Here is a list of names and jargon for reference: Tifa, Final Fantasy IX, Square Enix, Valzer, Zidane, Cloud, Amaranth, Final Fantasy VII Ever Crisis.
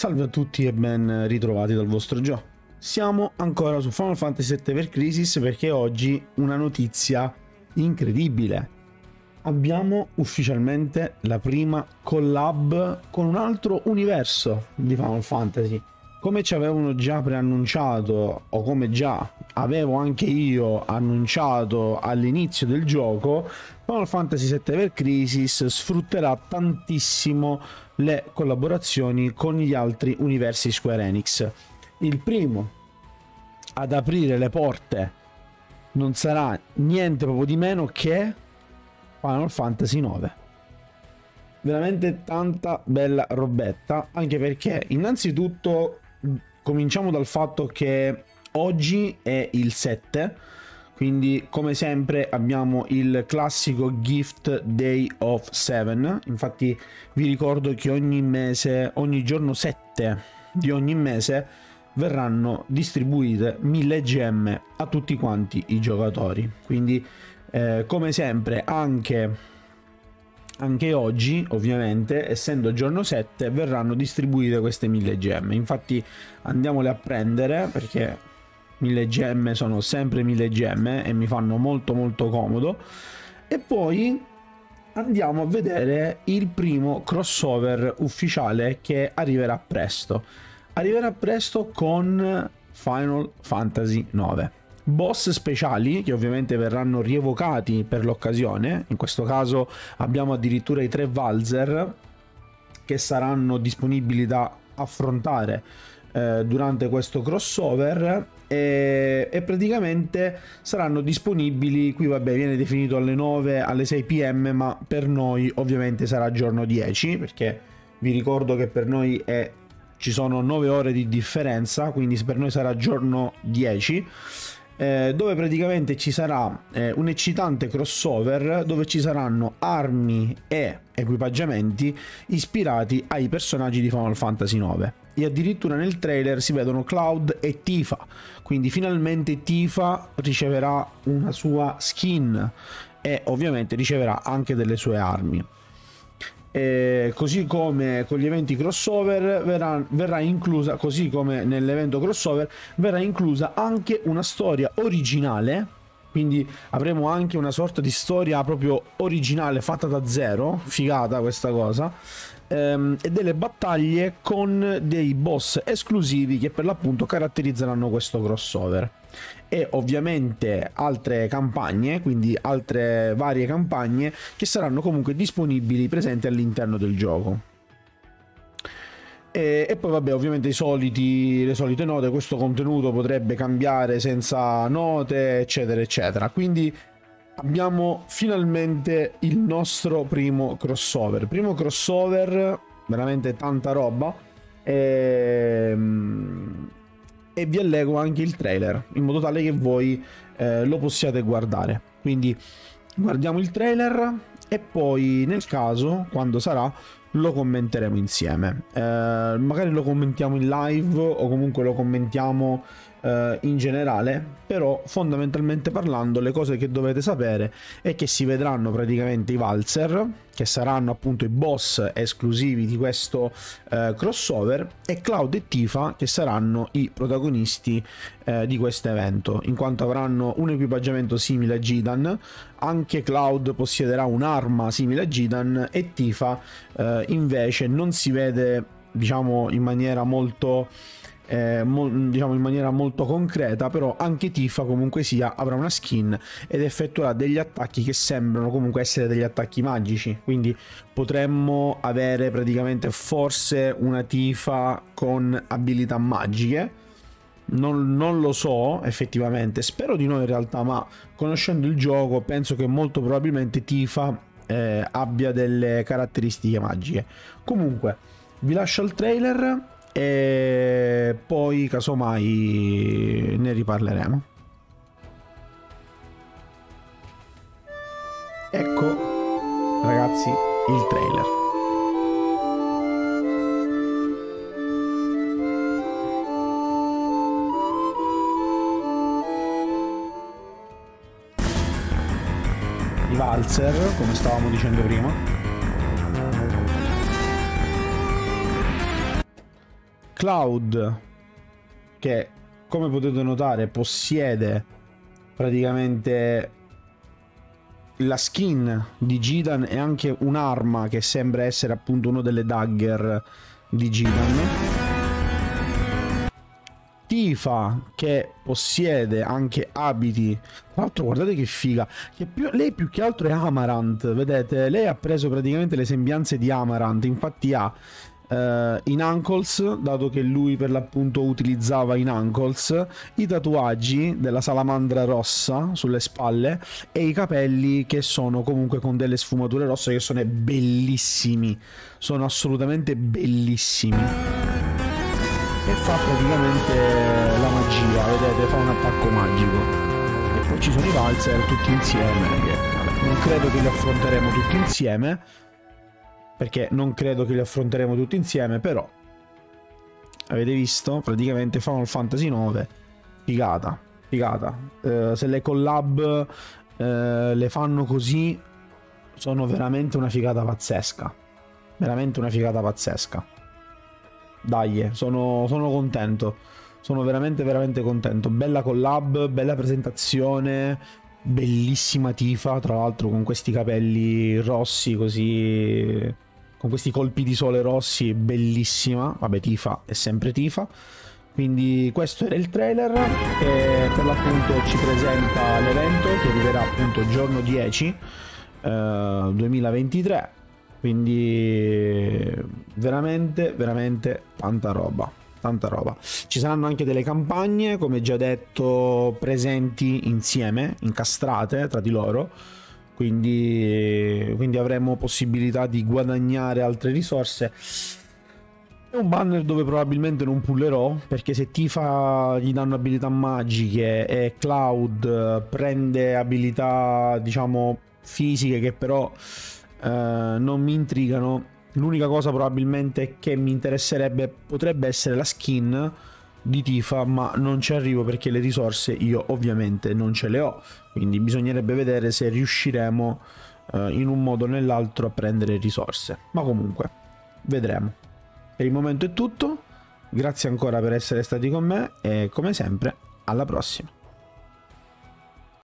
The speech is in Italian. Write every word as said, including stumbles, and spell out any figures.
Salve a tutti e ben ritrovati dal vostro gioco. Siamo ancora su Final Fantasy sette Ever Crisis perché oggi una notizia incredibile. Abbiamo ufficialmente la prima collab con un altro universo di Final Fantasy. Come ci avevano già preannunciato, o come già avevo anche io annunciato all'inizio del gioco, Final Fantasy sette Ever Crisis sfrutterà tantissimo le collaborazioni con gli altri universi Square Enix. Il primo ad aprire le porte non sarà niente proprio di meno che Final Fantasy nove. Veramente tanta bella robetta, anche perché innanzitutto cominciamo dal fatto che oggi è il sette, quindi come sempre abbiamo il classico Gift Day of Seven. Infatti vi ricordo che ogni mese, ogni giorno sette di ogni mese verranno distribuite mille gemme a tutti quanti i giocatori. Quindi eh, come sempre anche, anche oggi ovviamente, essendo giorno sette, verranno distribuite queste mille gemme. Infatti andiamole a prendere perché mille gemme sono sempre mille gemme e mi fanno molto molto comodo. E poi andiamo a vedere il primo crossover ufficiale che arriverà presto. Arriverà presto con Final Fantasy nove. Boss speciali che ovviamente verranno rievocati per l'occasione. In questo caso abbiamo addirittura i tre Valzer che saranno disponibili da affrontare eh, durante questo crossover. E, e praticamente saranno disponibili, qui vabbè viene definito alle nove, alle sei p m, ma per noi ovviamente sarà giorno dieci, perché vi ricordo che per noi è, ci sono nove ore di differenza, quindi per noi sarà giorno dieci, eh, dove praticamente ci sarà eh, un eccitante crossover dove ci saranno armi e equipaggiamenti ispirati ai personaggi di Final Fantasy nove. E addirittura nel trailer si vedono Cloud e Tifa, quindi finalmente Tifa riceverà una sua skin e ovviamente riceverà anche delle sue armi. E così come con gli eventi crossover verrà, verrà inclusa, così come nell'evento crossover verrà inclusa anche una storia originale. Quindi avremo anche una sorta di storia proprio originale fatta da zero, figata questa cosa, ehm, e delle battaglie con dei boss esclusivi che per l'appunto caratterizzeranno questo crossover. E ovviamente altre campagne, quindi altre varie campagne che saranno comunque disponibili, presenti all'interno del gioco. E, e poi vabbè ovviamente i soliti, le solite note, questo contenuto potrebbe cambiare senza note eccetera eccetera. Quindi abbiamo finalmente il nostro primo crossover, primo crossover veramente tanta roba, e, e vi allego anche il trailer in modo tale che voi eh, lo possiate guardare. Quindi guardiamo il trailer e poi nel caso, quando sarà, lo commenteremo insieme, eh, magari lo commentiamo in live o comunque lo commentiamo eh, in generale. Però fondamentalmente parlando, le cose che dovete sapere è che si vedranno praticamente i Valzer, che saranno appunto i boss esclusivi di questo eh, crossover, e Cloud e Tifa che saranno i protagonisti eh, di questo evento, in quanto avranno un equipaggiamento simile a Zidane. Anche Cloud possiederà un'arma simile a Zidane e Tifa eh, invece non si vede, diciamo, in maniera molto eh, mo diciamo in maniera molto concreta, però anche Tifa comunque sia avrà una skin ed effettuerà degli attacchi che sembrano comunque essere degli attacchi magici. Quindi potremmo avere praticamente forse una Tifa con abilità magiche. Non, non lo so effettivamente, spero di no in realtà, ma conoscendo il gioco penso che molto probabilmente Tifa eh, abbia delle caratteristiche magiche. Comunque vi lascio il trailer e poi casomai ne riparleremo. Ecco ragazzi il trailer. Valzer, come stavamo dicendo prima, Cloud, che come potete notare possiede praticamente la skin di Zidane e anche un'arma che sembra essere appunto una delle dagger di Zidane. Tifa, che possiede anche abiti, tra l'altro guardate che figa, che più, lei più che altro è Amaranth, vedete, lei ha preso praticamente le sembianze di Amaranth, infatti ha eh, in Uncles, dato che lui per l'appunto utilizzava in Uncles, i tatuaggi della salamandra rossa sulle spalle e i capelli che sono comunque con delle sfumature rosse che sono bellissimi, sono assolutamente bellissimi. E fa praticamente la magia, vedete, fa un attacco magico. E poi ci sono i Valzer tutti insieme, che non credo che li affronteremo tutti insieme, perché non credo che li affronteremo tutti insieme, però avete visto? Praticamente Final Fantasy nove, figata, figata. Eh, se le collab eh, le fanno così, sono veramente una figata pazzesca, veramente una figata pazzesca. Dai, sono, sono contento, sono veramente veramente contento. Bella collab, bella presentazione, bellissima Tifa, tra l'altro con questi capelli rossi così, con questi colpi di sole rossi, bellissima. Vabbè, Tifa è sempre Tifa. Quindi questo era il trailer che per l'appunto ci presenta l'evento che arriverà appunto giorno dieci eh, duemilaventitré. Quindi veramente, veramente tanta roba, tanta roba. Ci saranno anche delle campagne, come già detto, presenti insieme, incastrate tra di loro. Quindi, quindi avremo possibilità di guadagnare altre risorse. È un banner dove probabilmente non pullerò, perché se Tifa gli danno abilità magiche e Cloud prende abilità, diciamo, fisiche che però... Uh, non mi intrigano. L'unica cosa probabilmente che mi interesserebbe potrebbe essere la skin di Tifa, ma non ci arrivo perché le risorse io ovviamente non ce le ho, quindi bisognerebbe vedere se riusciremo uh, in un modo o nell'altro a prendere risorse, ma comunque vedremo. Per il momento è tutto, grazie ancora per essere stati con me e come sempre alla prossima.